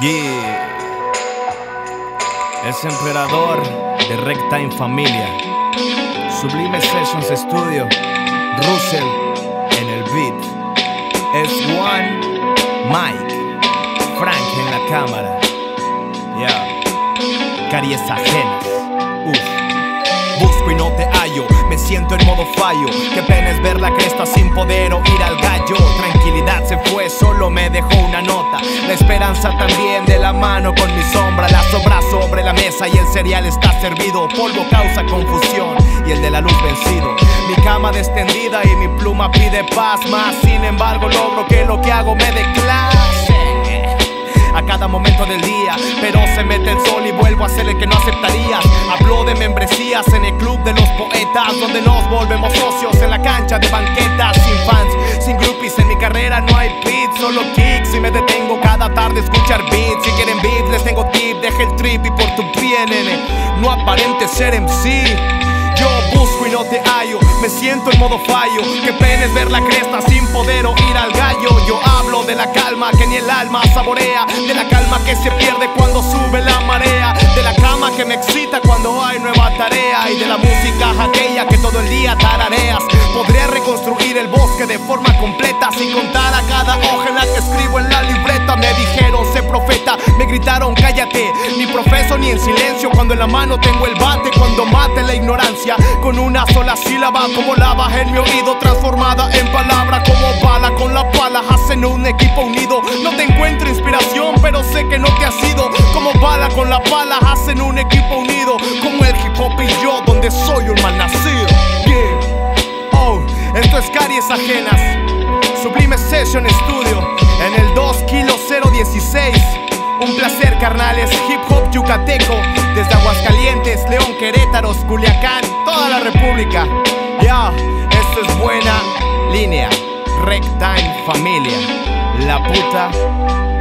Yeah. Es emperador de Rec Time Familia. Sublime Sessions Studio. Russel en el beat. Es Juan Mike. Frank en la cámara. Yeah. Caries Ajenas. Busco y no te hallo, me siento en modo fallo. Qué pena es ver la cresta sin poder oír al gallo. Tranquilidad se fue, solo me dejó una nota. La esperanza también de la mano con mi sombra. La sobra sobre la mesa y el cereal está servido. Polvo causa confusión y el de la luz vencido. Mi cama descendida y mi pluma pide paz. Más sin embargo logro que lo que hago me declare a cada momento del día, pero se mete el sol y vuelvo a ser el que no aceptarías. Hablo de membresías en el club de los poetas, donde nos volvemos socios en la cancha de banquetas. Sin fans, sin groupies, en mi carrera no hay beats, solo kicks. Y me detengo cada tarde a escuchar beats. Si quieren beats les tengo tip, deje el trip y por tu PNM. No aparente ser MC. Yo busco y no te hallo, me siento en modo fallo. Qué pena es ver la cresta sin poder oír al gallo. Yo hablo de la calma que ni el alma saborea, de la calma que se pierde cuando sube la marea, de la cama que me excita cuando hay nueva tarea, y de la música aquella que todo el día tarareas. Podría reconstruir el bosque de forma completa sin contar a cada hoja en la que escribo en la libreta. Me dijeron sé profeta, me gritaron cállate. Ni profeso ni en silencio cuando en la mano tengo el bate. Cuando mate la ignorancia con una sola sílaba, como lava en mi oído, transformada en palabra como bala. Con la pala hacen un equipo unido. No te encuentro inspiración, pero sé que no te has ido. Como bala con la pala hacen un equipo unido, como el hip hop y yo, donde soy un mal nacido. Yeah. Oh, esto es Caries Ajenas, Sublime Session Studio, en el 2 kilo 016. Un placer, carnales, hip hop yucateco, desde Aguascalientes, León, Querétaro, Culiacán, toda la república. Ya, yeah, esto es buena línea, Rec Time Familia, la puta